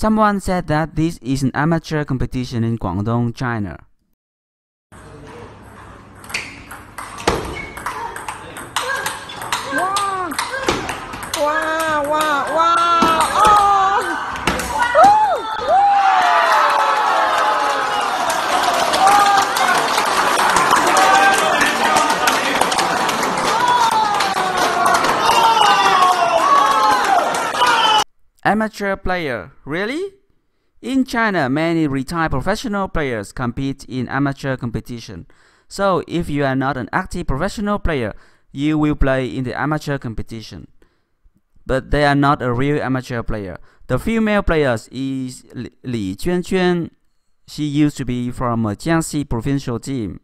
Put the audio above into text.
Someone said that this is an amateur competition in Guangdong, China. Amateur player, really? In China, many retired professional players compete in amateur competition. So, if you are not an active professional player, you will play in the amateur competition. But they are not a real amateur player. The female players is Li Juanjuan. She used to be from a Jiangxi provincial team.